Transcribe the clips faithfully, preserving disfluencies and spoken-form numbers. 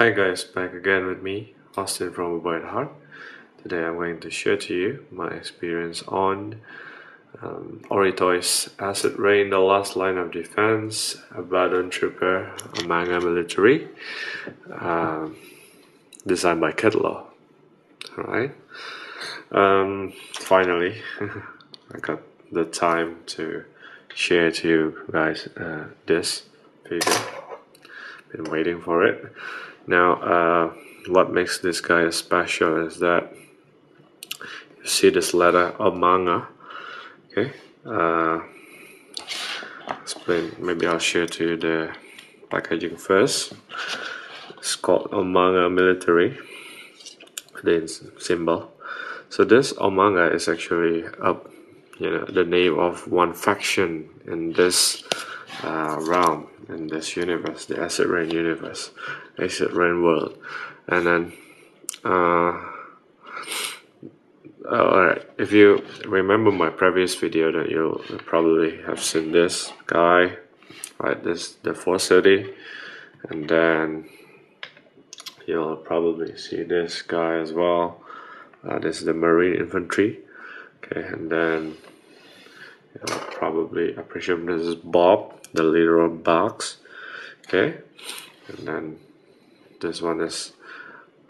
Hi guys, back again with me, Austin from Abaddon Heart. Today I'm going to share to you my experience on um, Ori Toys Acid Rain, the last line of defense, Abaddon Trooper, Omanga military, um, designed by Kit Lau. Alright, um, finally I got the time to share to you guys uh, this figure. Been waiting for it. Now, uh, what makes this guy special is that you see this letter Omanga. Okay, uh, explain. Maybe I'll share to you the packaging first. It's called Omanga Military. The symbol. So this Omanga is actually up, you know, the name of one faction in this uh, realm, in this universe, the Acid Rain universe, Acid Rain world. And then uh, alright, if you remember my previous video, then you'll probably have seen this guy, right? This the four thirty, and then you'll probably see this guy as well. Uh, this is the Marine Infantry. Okay, and then you'll probably appreciate this is Bob, the leader of Bugs. Okay, and then this one is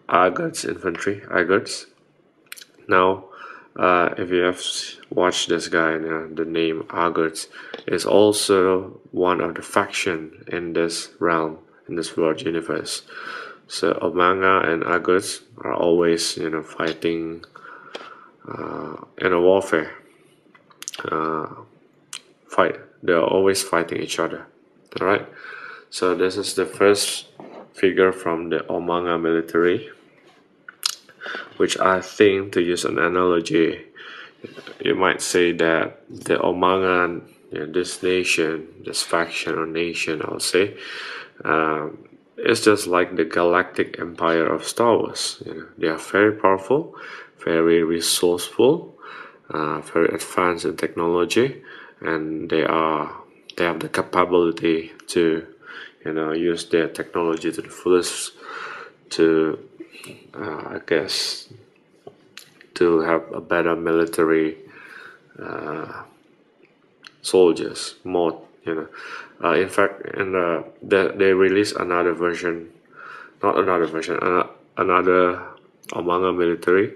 Agurts Infantry, Agurts. Now, uh, if you have watched this guy, you know, the name Agurts is also one of the faction in this realm, in this world universe. So Omanga and Agurts are always, you know, fighting uh, in a warfare. Uh, fight. They are always fighting each other. All right. So this is the first figure from the Omanga military, which I think, to use an analogy, you might say that the Omangan, you know, this nation, this faction or nation, I'll say, um, it's just like the galactic empire of Star Wars. You know, they are very powerful, very resourceful, uh, very advanced in technology, and they are they have the capability to, you know, use their technology to the fullest to, uh, I guess, to have a better military uh, soldiers, more. You know, uh, in fact, in the, the, they released another version, not another version, uh, another Omanga military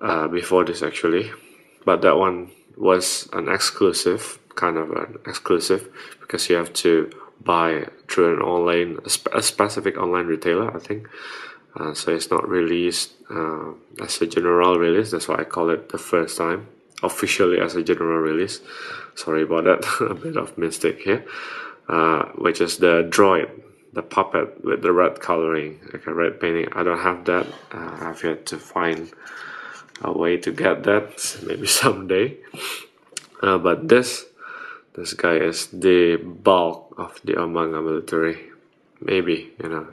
uh, before this actually, but that one was an exclusive, kind of an exclusive, because you have to buy through an online, a, sp a specific online retailer, I think. Uh, so it's not released uh, as a general release. That's why I call it the first time. Officially as a general release, sorry about that, a bit of mistake here, uh, which is the droid, the puppet with the red coloring, like a red painting. I don't have that. uh, I've yet to find a way to get that, maybe someday. Uh, but this this guy is the bulk of the Omanga military, maybe, you know.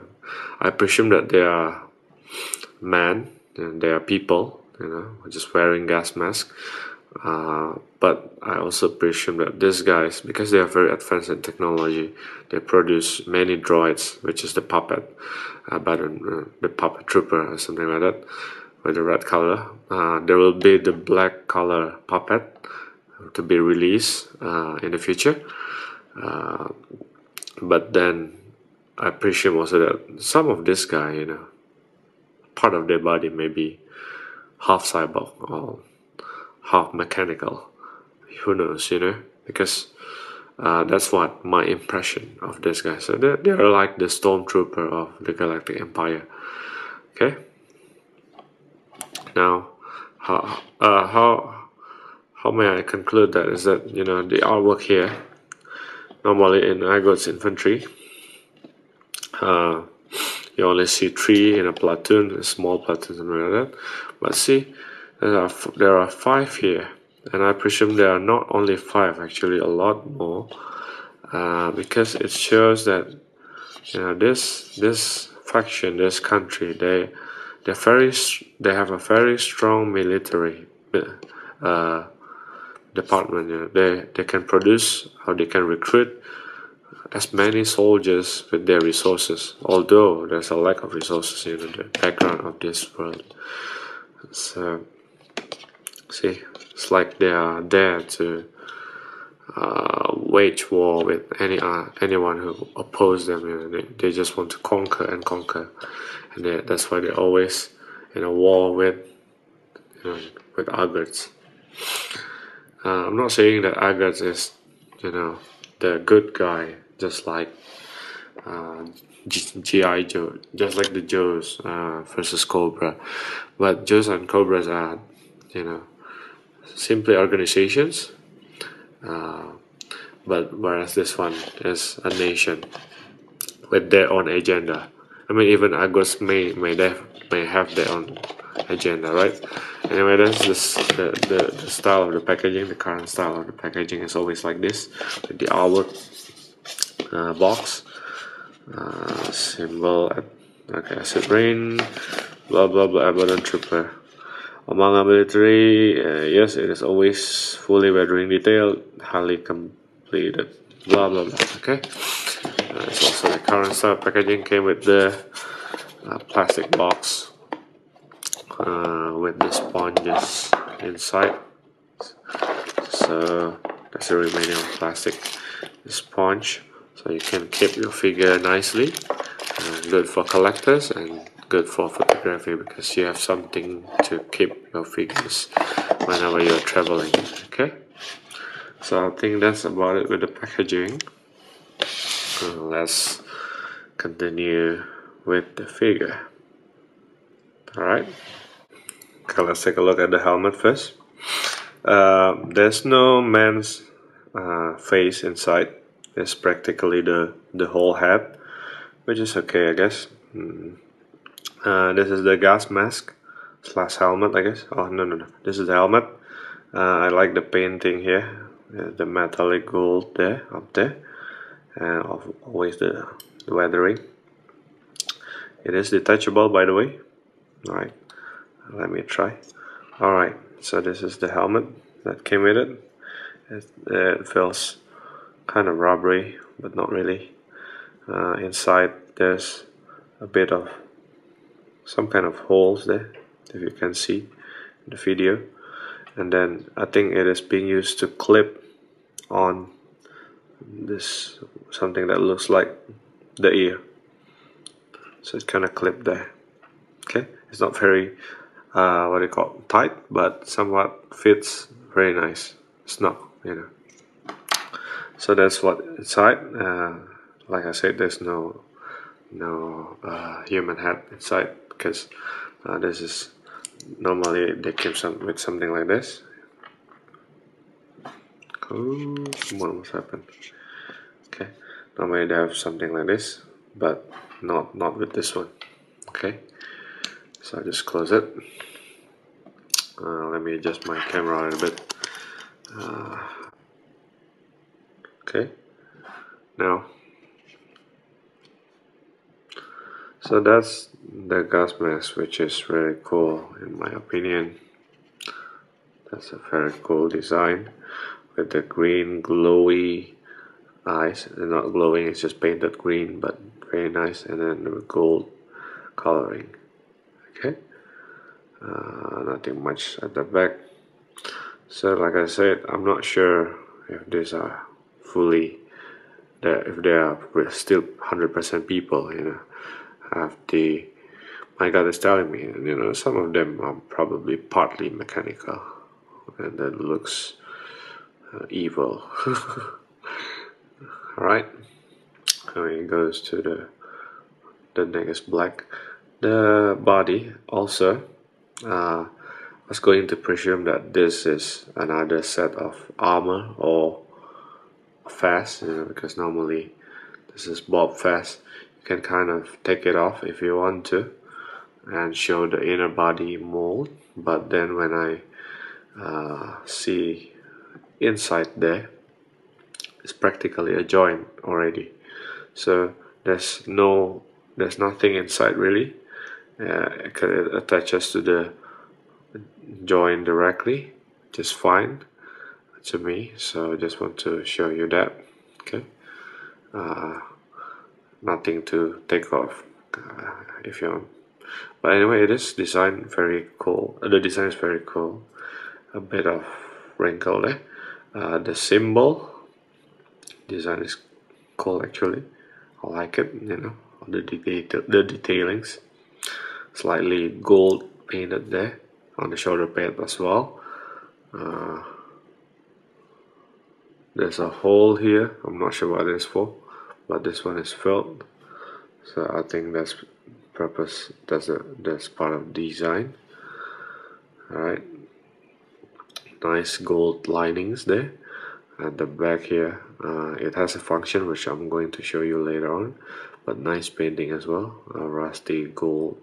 I presume that they are men, and they are people, you know, just wearing gas mask. Uh, but I also presume that these guys, because they are very advanced in technology, they produce many droids, which is the puppet, uh, but, uh, the puppet trooper or something like that, with the red color. Uh, there will be the black color puppet to be released uh, in the future. Uh, but then I presume also that some of this guy, you know, part of their body may be half cyborg or half mechanical, who knows, you know, because uh, that's what my impression of this guy. So they're, they're like the stormtrooper of the Galactic Empire. Okay, now how, uh, how how may I conclude that is that, you know, the artwork here, normally in Agurts Infantry, uh, you only see three in a platoon, a small platoon, something like that. But see, there are, there are five here, and I presume there are not only five, actually a lot more, uh, because it shows that, you know, this this faction, this country, they they very they have a very strong military, uh, department. You know, they, they can produce or they can recruit as many soldiers with their resources, although there's a lack of resources in the background of this world. So, see, it's like they are there to uh, wage war with any uh, anyone who opposes them. You know, they, they just want to conquer and conquer, and they, that's why they're always in a war with, you know, with Agurts. Uh, I'm not saying that Agurts is, you know, the good guy, just like uh, G I Joe, just like the Joes uh, versus Cobra, but Joes and Cobras are, you know, simply organizations, uh, but whereas this one is a nation with their own agenda. I mean, even Agurts may may have may have their own agenda, right? Anyway, that's this, the, the, the style of the packaging. The current style of the packaging is always like this, with the outward uh, box uh, symbol. Okay, Acid Rain, blah blah blah, Abaddon Trooper, Omanga military. Uh, yes, it is always fully weathering detail, highly completed, blah blah blah. Okay, uh, so, so the current style of packaging came with the uh, plastic box. Uh, with the sponges inside, so that's the remaining plastic sponge, so you can keep your figure nicely. Uh, good for collectors and good for photography, because you have something to keep your figures whenever you're traveling. Okay, so I think that's about it with the packaging. Uh, let's continue with the figure. Alright, okay, let's take a look at the helmet first. Uh, there's no man's uh, face inside. It's practically the, the whole head, which is okay, I guess. Mm. Uh, this is the gas mask slash helmet, I guess. Oh, no, no, no. This is the helmet. Uh, I like the painting here. The metallic gold there, up there. And always the, the weathering. It is detachable, by the way. Alright, let me try. Alright, so this is the helmet that came with it. It, it feels kind of rubbery, but not really. Uh, inside there's a bit of some kind of holes there, if you can see in the video. And then I think it is being used to clip on this, something that looks like the ear. So it's kind of clipped there. Okay, it's not very, uh, what do you call, tight, but somewhat fits very nice. It's not, you know. So that's what inside. Uh, like I said, there's no, no uh, human head inside, because uh, this is normally they came some with something like this. Oh, come on, what's happened? Okay, normally they have something like this, but not not with this one. Okay. So I just close it. Uh, let me adjust my camera a little bit. Uh, okay, now, so that's the gas mask, which is really cool in my opinion. That's a very cool design with the green glowy eyes. They're not glowing; it's just painted green, but very nice. And then the gold coloring. Okay, uh, nothing much at the back. So like I said, I'm not sure if these are fully, if they are still one hundred percent people, you know. Have the, my God is telling me, you know, some of them are probably partly mechanical, and that looks uh, evil. Alright, I mean, it goes to the, the neck is black. The body also, uh, I was going to presume that this is another set of armor or vest, you know, because normally this is Bob vest. You can kind of take it off if you want to and show the inner body mold, but then when I uh, see inside there, it's practically a joint already, so there's no, there's nothing inside really. Uh, it attaches to the joint directly, just fine. to me, so I just want to show you that. Okay, uh, nothing to take off uh, if you want. But anyway, it is designed very cool. The design is very cool. A bit of wrinkle there. Uh, the symbol design is cool actually. I like it. You know, the detail, the detailings, slightly gold painted there on the shoulder pad as well. Uh, there's a hole here. I'm not sure what it is for, but this one is filled. So I think that's purpose. That's a that's part of design. All right. Nice gold linings there at the back here. Uh, it has a function which I'm going to show you later on, but nice painting as well. A rusty gold,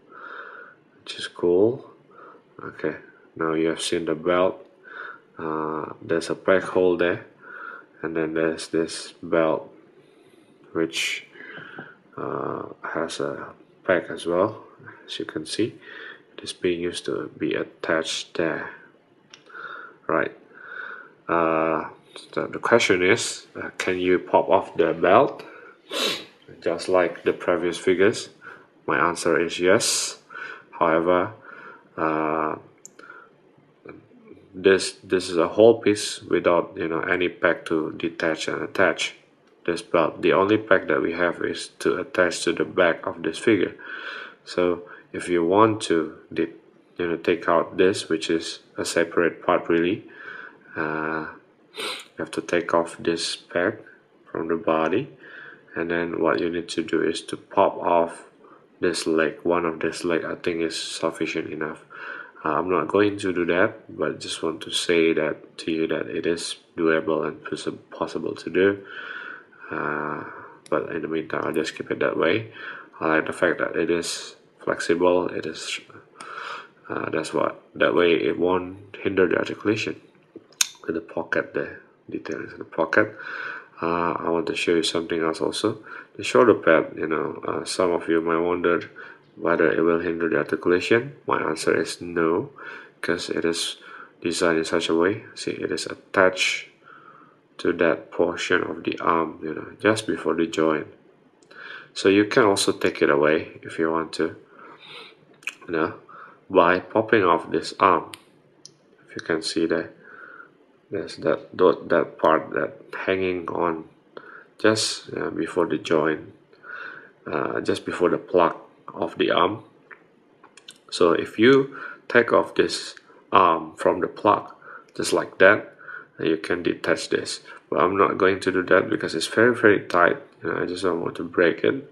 which is cool. Okay, now you have seen the belt. Uh, there's a peg hole there, and then there's this belt which uh, has a peg as well. As you can see, it is being used to be attached there. Right. Uh, so the question is, uh, can you pop off the belt just like the previous figures? My answer is yes. However, uh, this this is a whole piece without, you know, any peg to detach and attach this belt. The only peg that we have is to attach to the back of this figure. So if you want to detach, you know, take out this, which is a separate part really. Uh, you have to take off this peg from the body, and then what you need to do is to pop off this leg. One of this leg I think is sufficient enough. Uh, I'm not going to do that, but just want to say that to you that it is doable and possible to do. Uh, but in the meantime, I'll just keep it that way. I like the fact that it is flexible. It is Uh, that's what that way it won't hinder the articulation. With the pocket there, details in the pocket. Uh, I want to show you something else also. The shoulder pad, you know, uh, some of you might wonder whether it will hinder the articulation. My answer is no, because it is designed in such a way. See, it is attached to that portion of the arm, you know, just before the joint. So you can also take it away if you want to, you know, by popping off this arm. If you can see there, there's that that part that hanging on just uh, before the joint, uh, just before the plug of the arm. So if you take off this arm from the plug just like that, you can detach this. But I'm not going to do that because it's very very tight, you know, I just don't want to break it.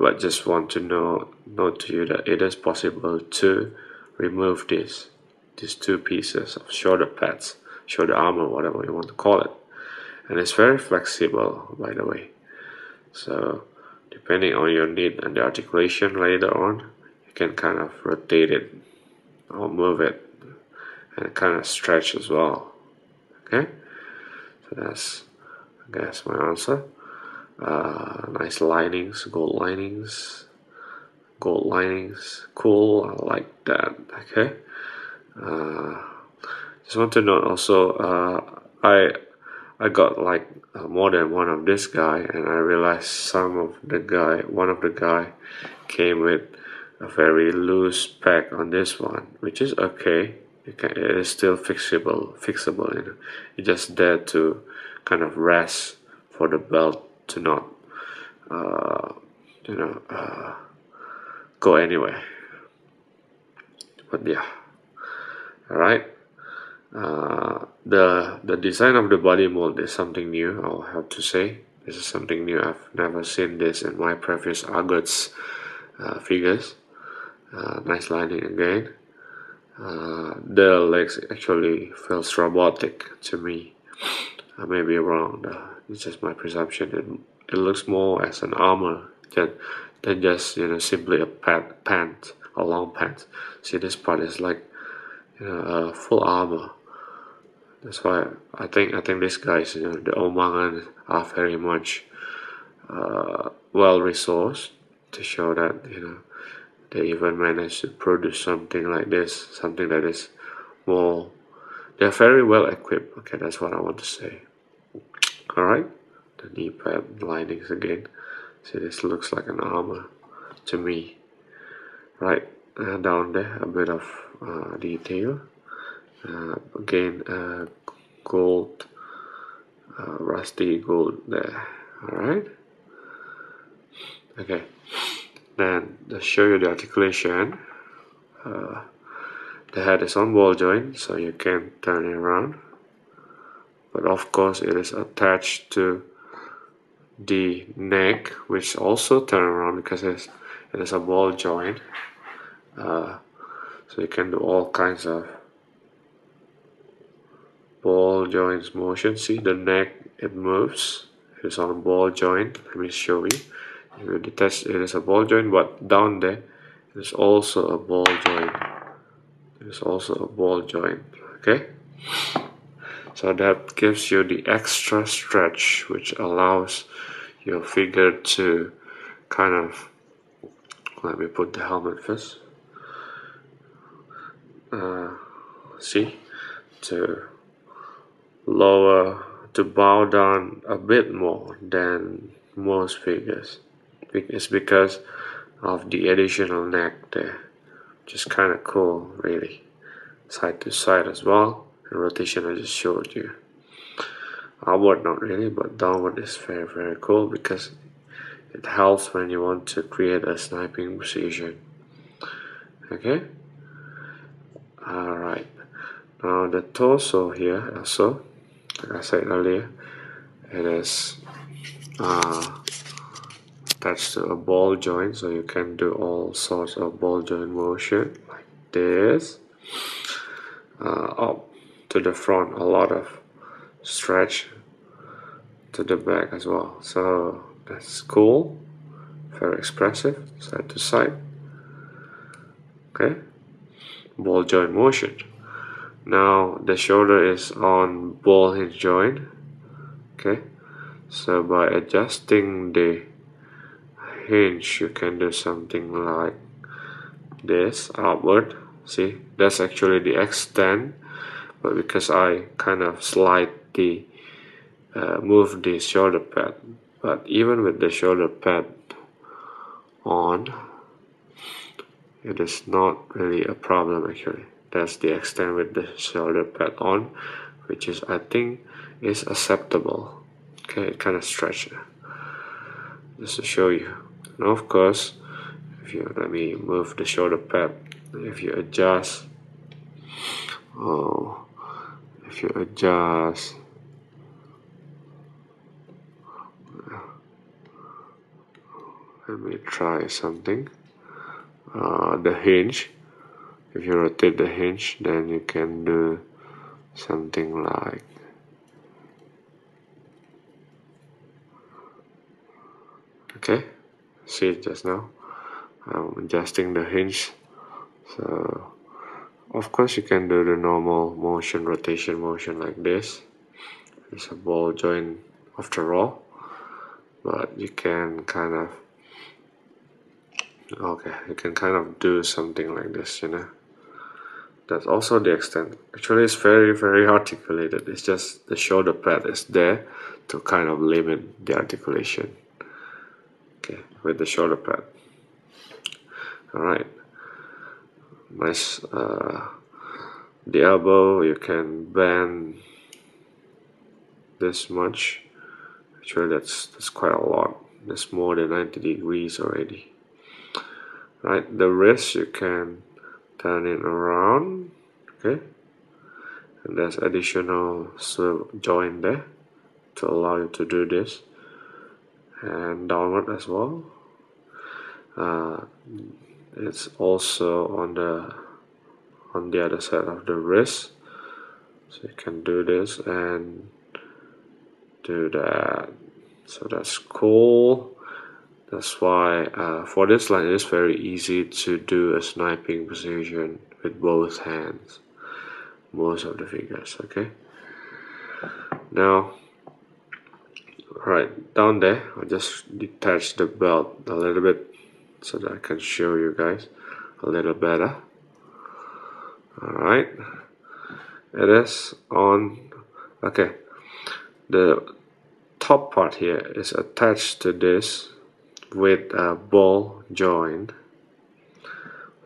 But just want to know, note to you that it is possible to remove this, these two pieces of shoulder pads, shoulder armor, whatever you want to call it. And it's very flexible, by the way. So depending on your need and the articulation later on, you can kind of rotate it or move it and kind of stretch as well. Okay, so that's, I guess, my answer. Uh, nice linings, gold linings, gold linings, cool, I like that. Okay, uh, just want to note also, uh, I I got like uh, more than one of this guy, and I realized some of the guy, one of the guy came with a very loose peg on this one, which is okay. It, can, it is still fixable, fixable, you know, it's just there to kind of rest for the belt to not, uh, you know, uh, go anywhere. But yeah, all right. Uh, the the design of the body mold is something new. I'll have to say this is something new. I've never seen this in my previous Agurts uh, figures. Uh, nice lining again. Uh, the legs actually feels robotic to me. I may be wrong. Uh, It's just my presumption. It, it looks more as an armor than, than just, you know, simply a pant, pant, a long pant. See, this part is like, you know, a full armor. That's why I think I think these guys, you know, the Omangan are very much uh, well resourced to show that, you know, they even managed to produce something like this, something that is more They're very well equipped. Okay, that's what I want to say. Alright, the knee pad linings again. See, this looks like an armor to me. Right, uh, down there, a bit of uh, detail. Uh, again, uh, gold, uh, rusty gold there. Alright. Okay, then let's show you the articulation. Uh, the head is on ball joint, so you can turn it around, but of course it is attached to the neck, which also turn around because it's, it is a ball joint, uh, so you can do all kinds of ball joints motion. See the neck, it moves, it's on a ball joint. Let me show you. You detach, it is a ball joint, but down there it is also a ball joint. It is also a ball joint. Okay, so that gives you the extra stretch, which allows your figure to kind of, let me put the helmet first, uh, see, to lower, to bow down a bit more than most figures. It's because of the additional neck there, which is kind of cool, really. Side to side as well, and rotation I just showed you. Upward not really, but downward is very very cool because it helps when you want to create a sniping precision. Okay. All right. Now the torso here also, like I said earlier, it is uh, attached to a ball joint, so you can do all sorts of ball joint motion like this, uh, up to the front, a lot of stretch to the back as well, so that's cool, very expressive, side to side. Okay, ball joint motion. Now the shoulder is on ball hinge joint. Okay, so by adjusting the hinge, you can do something like this upward. See, that's actually the extend, but because I kind of slide the uh, move the shoulder pad, but even with the shoulder pad on, it is not really a problem actually. That's the extent with the shoulder pad on, which is, I think, is acceptable. Okay, it kind of stretches, just to show you. Now, of course, if you let me move the shoulder pad, if you adjust, oh, if you adjust, let me try something. Uh, the hinge. If you rotate the hinge, then you can do something like okay. See just now, I'm adjusting the hinge. So of course you can do the normal motion, rotation motion like this. It's a ball joint after all, but you can kind of okay. You can kind of do something like this, you know. That's also the extent. Actually, it's very very articulated. It's just the shoulder pad is there to kind of limit the articulation. Okay, with the shoulder pad. Alright, nice. Uh, the elbow, you can bend this much. Actually, that's, that's quite a lot. That's more than ninety degrees already. Right, the wrist, you can turn it around. Okay, and there's additional swivel joint there to allow you to do this, and downward as well. Uh, it's also on the on the other side of the wrist, so you can do this and do that. So that's cool. That's why uh, for this line it is very easy to do a sniping precision with both hands, most of the figures. Okay, now right down there, I just detach the belt a little bit so that I can show you guys a little better. All right, it is on. Okay, the top part here is attached to this with a ball joint,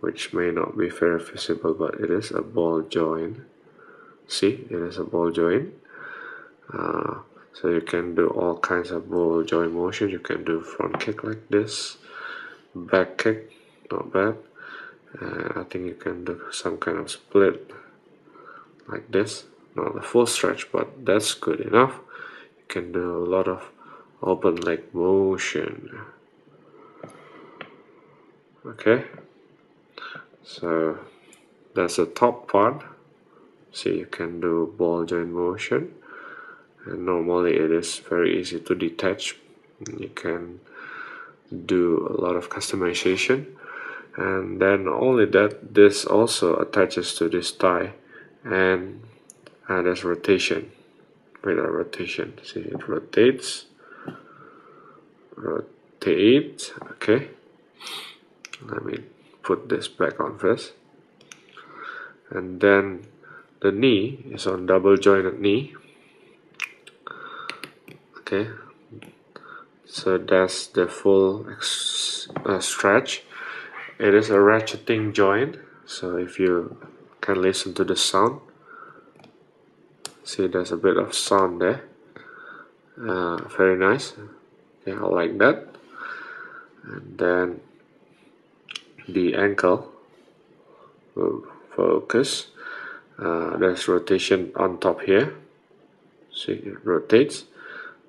which may not be very visible, but it is a ball joint. See, it is a ball joint. Uh, so you can do all kinds of ball joint motion. You can do front kick like this, back kick, not bad. Uh, I think you can do some kind of split like this, not a full stretch, but that's good enough. You can do a lot of open leg motion. Okay, so that's the top part. See, you can do ball joint motion, and normally it is very easy to detach. You can do a lot of customization. And then only that, this also attaches to this tie and there's rotation. With a rotation, see, it rotates, rotates. Okay, let me put this back on first. And then the knee is on double jointed knee. Okay, so that's the full uh, stretch. It is a ratcheting joint, so if you can listen to the sound, see there's a bit of sound there. Uh, very nice. Okay, I like that. And then the ankle will focus. Uh, there's rotation on top here. See, it rotates,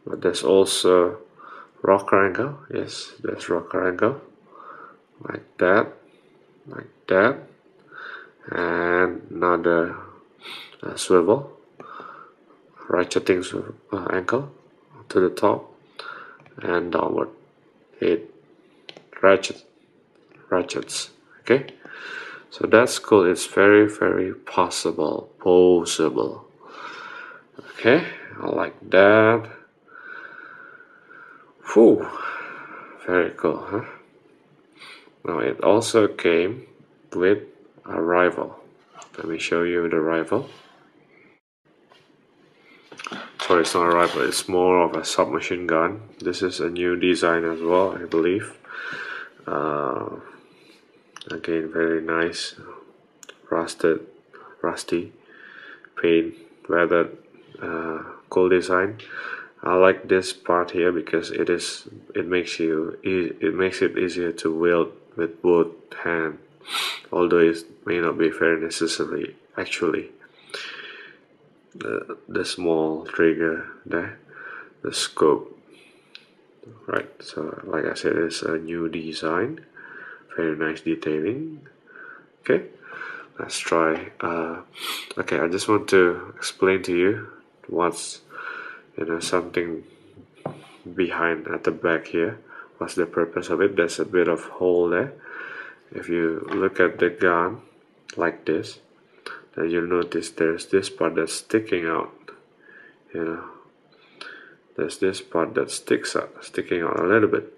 but there's also rocker angle. Yes, there's rocker angle. Like that, like that, and another uh, swivel, ratcheting swivel, uh, ankle to the top and downward. It ratchet, ratchets. Okay, so that's cool. It's very, very possible, possible. Okay, I like that. Whew, very cool, huh? Now it also came with a rival. Let me show you the rival. Sorry, it's not a rival, it's more of a submachine gun. This is a new design as well, I believe. Uh, again, very nice, rusted, rusty, paint, weathered, uh, cool design. I like this part here because it is it makes you it makes it easier to wield with both hands, although it may not be very necessary actually. The, the small trigger there, the scope, right? So like I said, it's a new design, very nice detailing. Okay, let's try. Uh, okay, I just want to explain to you what's, you know, something behind at the back here. What's the purpose of it? There's a bit of hole there. If you look at the gun like this, then you'll notice there's this part that's sticking out. You know, there's this part that sticks out, sticking out a little bit.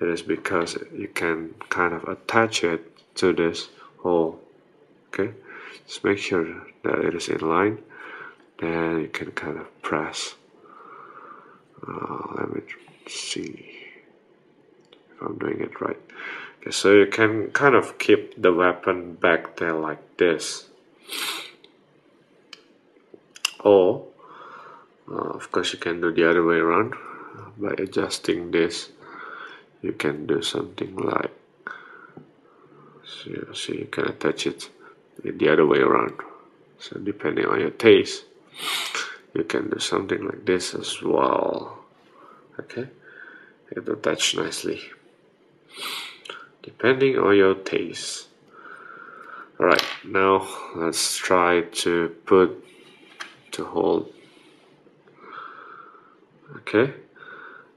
It is because you can kind of attach it to this hole. Okay, just make sure that it is in line. Then you can kind of press. Uh, let me see if I'm doing it right. Okay, so you can kind of keep the weapon back there like this, or uh, of course you can do the other way around. By adjusting this, you can do something like, so you, so you can attach it the other way around. So depending on your taste, you can do something like this as well. Okay, it attaches nicely depending on your taste. Alright, now let's try to put to hold. Okay,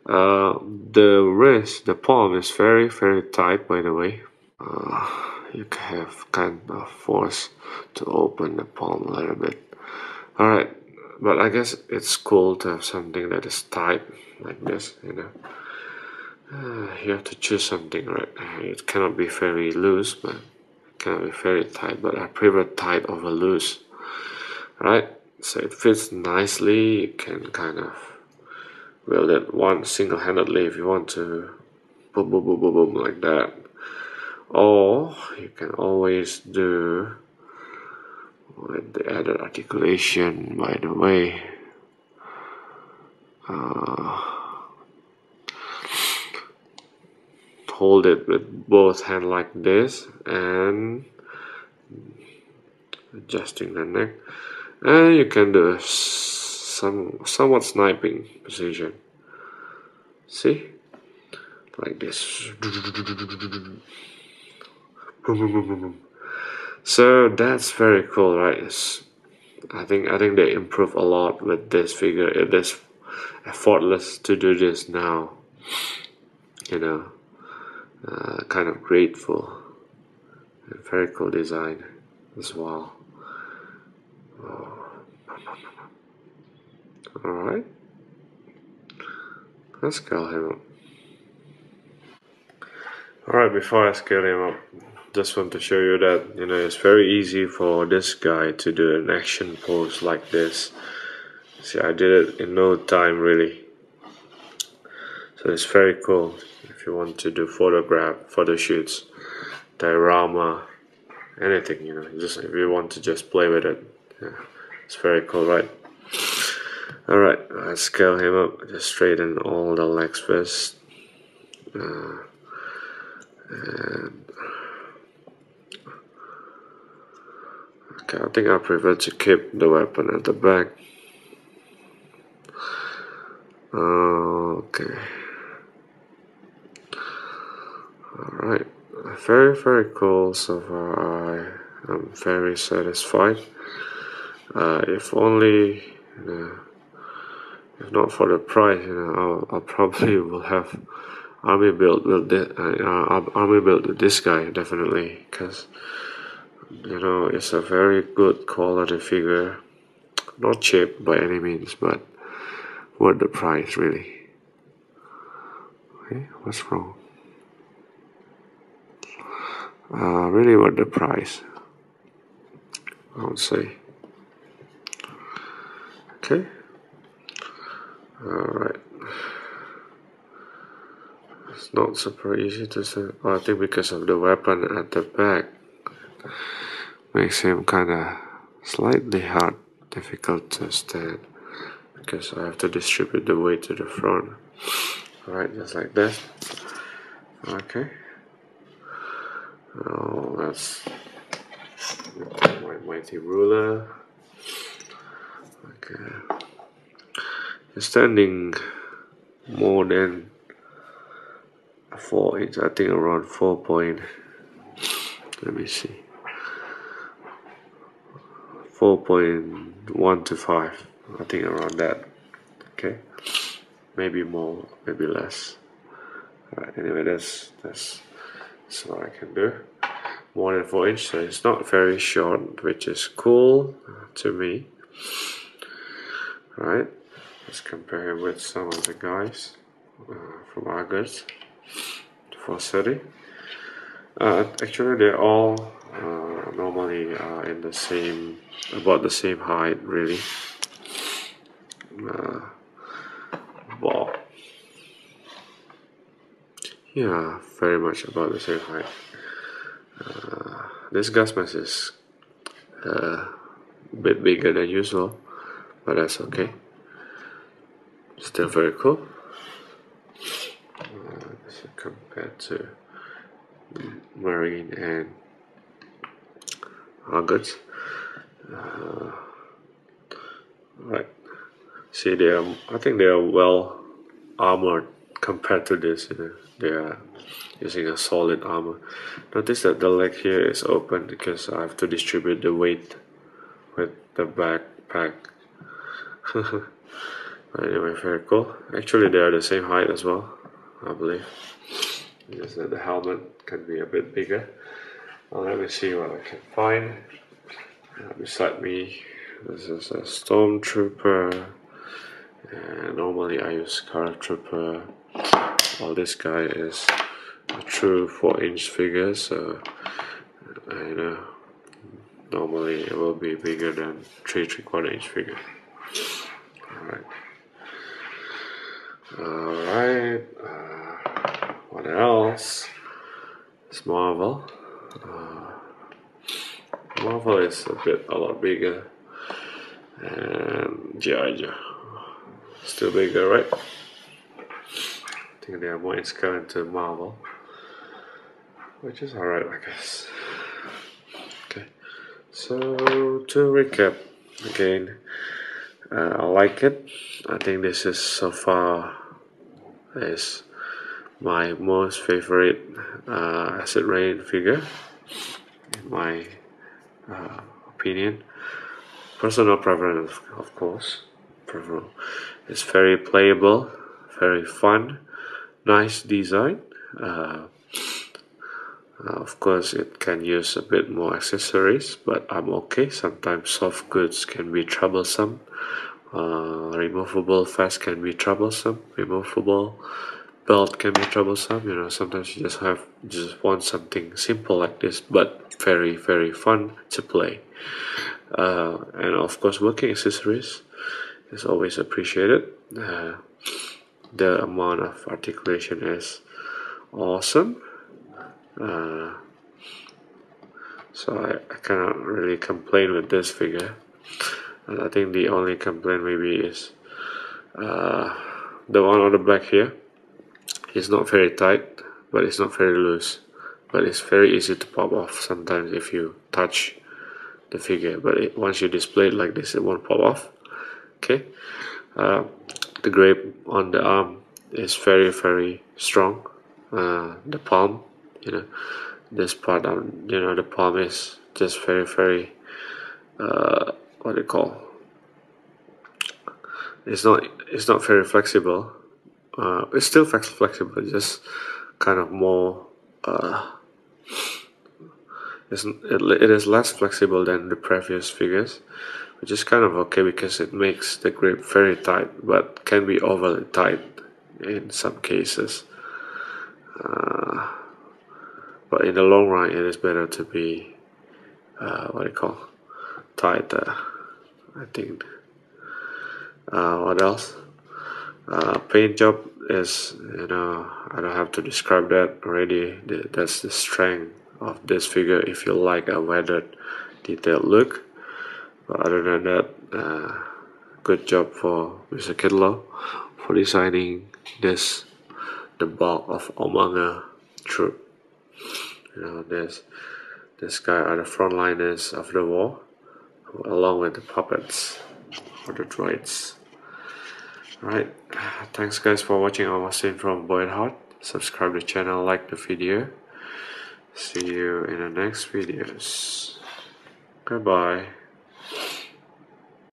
uh, the wrist, the palm is very, very tight, by the way. Uh, you have kind of force to open the palm a little bit. Alright, but I guess it's cool to have something that is tight like this, you know. Uh, you have to choose something, right? It cannot be very loose, but it cannot be very tight. But I prefer tight over loose. right? So it fits nicely. You can kind of weld it one single-handedly if you want to, boom, boom, boom, boom, boom, like that. Or you can always do with the added articulation, by the way. Uh, hold it with both hands like this and adjusting the neck, and you can do some somewhat sniping position. See, like this. So that's very cool, right? It's, I think I think they improve a lot with this figure. It is effortless to do this now. You know. Uh, kind of grateful. A very cool design as well. Oh. Alright, let's scale him up. Alright, before I scale him up, just want to show you that, you know, it's very easy for this guy to do an action pose like this. See, I did it in no time really. So it's very cool. If you want to do photograph, photo shoots, diorama, anything, you know, just if you want to just play with it, yeah, it's very cool, right? Alright, let's scale him up, just straighten all the legs first. Uh, and okay, I think I prefer to keep the weapon at the back. Uh, okay. Alright, very very cool so far. I am very satisfied. Uh, if only, you know, if not for the price, you know, I'll, I'll probably will have army build with this, uh, army build with this guy definitely, because you know it's a very good quality figure, not cheap by any means, but worth the price really. Okay, what's wrong? Uh, really worth the price, I would say. Okay. Alright. It's not super easy to say. Oh, I think because of the weapon at the back, makes him kinda slightly hard, difficult to stand, because I have to distribute the weight to the front. Alright, just like that. Okay. Oh, that's my mighty ruler. Okay, it's standing more than four inch. I think around four point. Let me see. Four point one to five. I think around that. Okay, maybe more, maybe less. Alright, anyway, that's that's. So I can do more than four inch, so it's not very short, which is cool to me. Right? Let's compare it with some of the guys uh, from Agurts four thirty. Uh, actually, they're all uh, normally are in the same, about the same height, really. Uh, well, yeah, very much about the same height. Uh, this gas mask is uh, a bit bigger than usual, but that's okay. Still very cool. Uh, so compared to Marine and Agurts. Uh, right. See, they are. I think they are well armored compared to this. You know. They are using a solid armor. Notice that the leg here is open because I have to distribute the weight with the backpack. Anyway, very cool. Actually, they are the same height as well, I believe. Just that the helmet can be a bit bigger. Well, let me see what I can find. Uh, beside me, this is a stormtrooper. Uh, normally, I use Scarlet Trooper. Well, this guy is a true four inch figure, so I know normally it will be bigger than three three-quarter inch figure. Alright. Alright. Uh, what else? It's Marvel. Uh, Marvel is a bit a lot bigger. And G I Joe. Still bigger, right? I think they are more in scale into Marvel. Which is alright, I guess. Okay, so to recap again, uh, I like it. I think this is so far is my most favorite uh, Acid Rain figure, in my uh, opinion. Personal preference, of course. Preferable. It's very playable, very fun, nice design. Uh, Uh, of course, it can use a bit more accessories, but I'm okay. Sometimes soft goods can be troublesome. Uh, removable vest can be troublesome. Removable belt can be troublesome. You know, sometimes you just have just want something simple like this, but very very fun to play. Uh, and of course, working accessories is always appreciated. Uh, the amount of articulation is awesome. Uh, so I, I cannot really complain with this figure. And I think the only complaint maybe is uh, the one on the back here. It's not very tight, but it's not very loose, but it's very easy to pop off sometimes if you touch the figure, but it, once you display it like this, it won't pop off. Okay. Uh, the grip on the arm is very very strong. Uh, the palm, you know, this part, um, you know, the palm is just very, very, uh, what do you call? It's not, it's not very flexible. Uh, it's still flexible, just kind of more. Uh, it's, it, it is less flexible than the previous figures, which is kind of okay because it makes the grip very tight, but can be overly tight in some cases. Uh, But in the long run, it is better to be, uh, what do you call, tighter, I think. Uh, what else? Uh, paint job is, you know, I don't have to describe that already. That's the strength of this figure if you like a weathered, detailed look. But other than that, uh, good job for Mister Kit Lau for designing this, the bulk of Omanga troop. You know, this this guy are the frontliners of the war, along with the puppets or the droids. Alright, thanks guys for watching. I'm Austin from Boyd Heart. Subscribe to the channel, like the video. See you in the next videos. Goodbye.